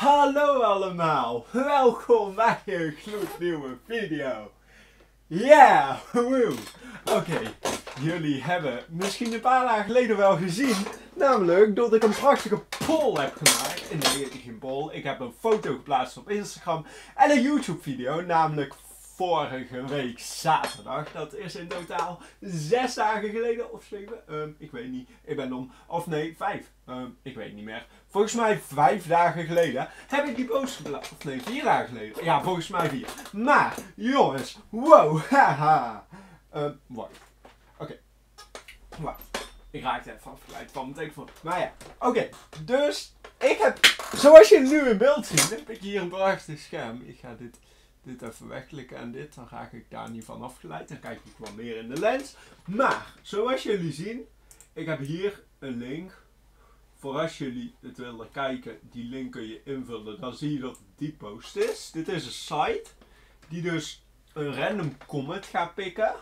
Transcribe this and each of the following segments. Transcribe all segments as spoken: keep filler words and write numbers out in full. Hallo allemaal, welkom bij een gloednieuwe video. Yeah, woe. Oké, okay. Jullie hebben misschien een paar dagen geleden wel gezien, namelijk dat ik een prachtige poll heb gemaakt. En nee, geen poll, ik heb een foto geplaatst op Instagram en een YouTube video, namelijk vorige week zaterdag. Dat is in totaal zes dagen geleden of zeven. Um, ik weet niet. Ik ben dom. Of nee, vijf. Um, ik weet niet meer. Volgens mij vijf dagen geleden heb ik die post geplaatst. Of nee, vier dagen geleden. Ja, volgens mij vier. Maar, jongens. Wow. Haha. Um, wacht. Oké. Okay. Wacht. Ik raakte even afgeleid van mijn telefoon. Maar ja. Oké. Okay. Dus, ik heb... Zoals je nu in beeld ziet, heb ik hier een prachtig scherm. Ik ga dit... Dit even wegklikken en dit, dan raak ik daar niet van afgeleid. Dan kijk ik wel meer in de lens. Maar, zoals jullie zien, ik heb hier een link. Voor als jullie het willen kijken, die link kun je invullen. Dan zie je dat het die post is. Dit is een site die dus een random comment gaat pikken.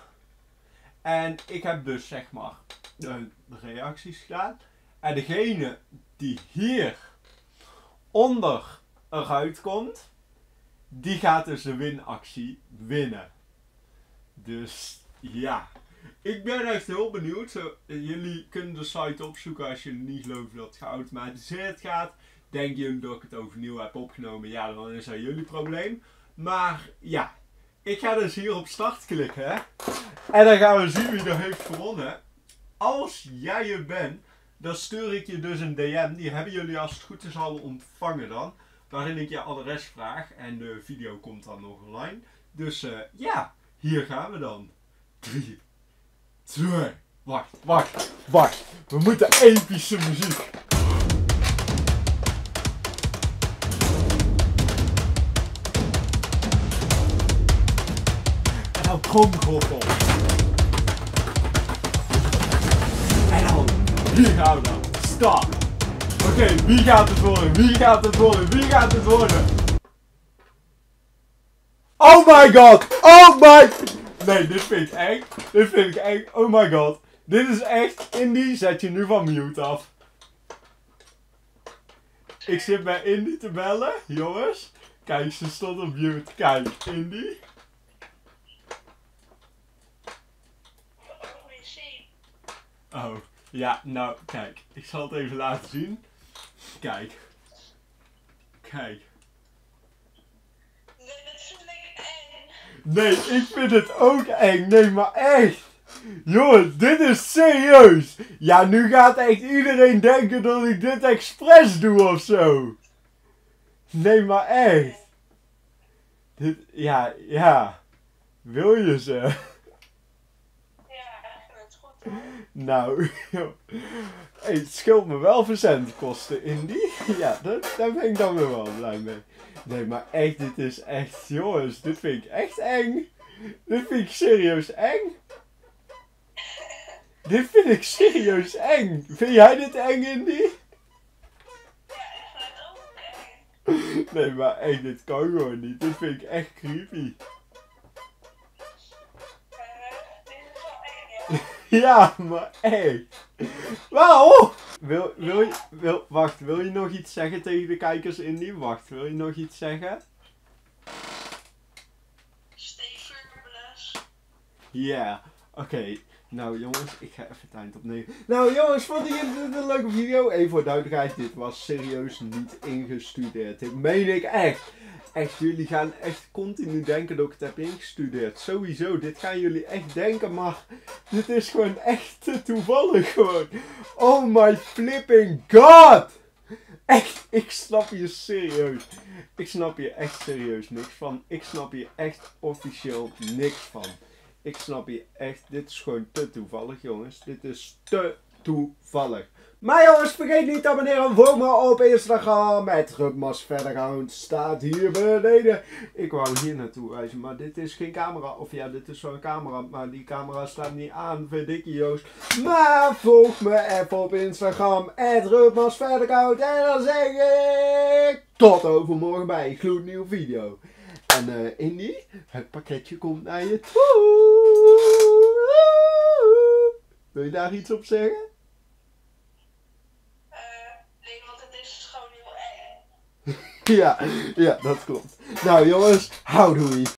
En ik heb dus zeg maar de reacties gedaan. En degene die hier onder eruit komt... Die gaat dus de winactie winnen. Dus ja. Ik ben echt heel benieuwd. Zo, jullie kunnen de site opzoeken als jullie niet geloven dat het geautomatiseerd gaat. Denken jullie dat ik het overnieuw heb opgenomen? Ja, dan is dat jullie probleem. Maar ja. Ik ga dus hier op start klikken. Hè? En dan gaan we zien wie er heeft gewonnen. Als jij er bent, dan stuur ik je dus een D M. Die hebben jullie als het goed is al ontvangen dan. Waarin ik je adres vraag. En de video komt dan nog online. Dus uh, ja, hier gaan we dan. drie, twee, wacht, wacht, wacht. We moeten epische muziek. En dan bromgroffel. En dan, hier gaan we dan. Stop. Oké, okay, wie gaat het worden? Wie gaat het worden? Wie gaat het worden? Oh my god! Oh my... Nee, dit vind ik eng. Dit vind ik eng. Oh my god. Dit is echt... Indy, zet je nu van mute af. Ik zit bij Indy te bellen, jongens. Kijk, ze stond op mute. Kijk, Indy. Oh, ja, nou, kijk. Ik zal het even laten zien. Kijk. Kijk. Nee, dat vind ik eng. Nee, ik vind het ook eng. Nee, maar echt. Jongens, dit is serieus. Ja, nu gaat echt iedereen denken dat ik dit expres doe of zo. Nee, maar echt. Dit, ja, ja. Wil je ze? Ja, dat is goed. Nou, joh. Hey, het scheelt me wel verzendkosten, Indy. Ja, dat, daar ben ik dan weer wel blij mee. Nee, maar echt, dit is echt... Jongens, dit vind ik echt eng. Dit vind ik serieus eng. Dit vind ik serieus eng. Vind jij dit eng, Indy? Nee, maar echt, dit kan gewoon niet. Dit vind ik echt creepy. Ja, maar echt. Wauw! Wil, wil je, wil, wacht, wil je nog iets zeggen tegen de kijkers, Indy? Wacht, wil je nog iets zeggen? Stay fabulous. Ja, oké. Nou jongens, ik ga even het eind opnemen. Nou jongens, vond je dit een leuke video? Even voor duidelijkheid, dit was serieus niet ingestudeerd. Dit meen ik echt. Echt, jullie gaan echt continu denken dat ik het heb ingestudeerd. Sowieso, dit gaan jullie echt denken, maar dit is gewoon echt te toevallig gewoon. Oh my flipping god! Echt, ik snap hier serieus. Ik snap hier echt serieus niks van. Ik snap hier echt officieel niks van. Ik snap hier echt, dit is gewoon te toevallig jongens. Dit is te toevallig. Maar jongens, vergeet niet te abonneren. Volg me op Instagram. Het rutmasfanacound staat hier beneden. Ik wou hier naartoe wijzen, maar dit is geen camera. Of ja, dit is zo'n camera. Maar die camera staat niet aan, vind ik Joost. Maar volg me even op Instagram. Het rutmasfanacound. En dan zeg ik tot overmorgen bij een gloednieuwe video. En uh, Indy, het pakketje komt naar je toe. Wil je daar iets op zeggen? Uh, nee, want het is gewoon heel eng. Ja, ja, dat klopt. Nou jongens, houdoe.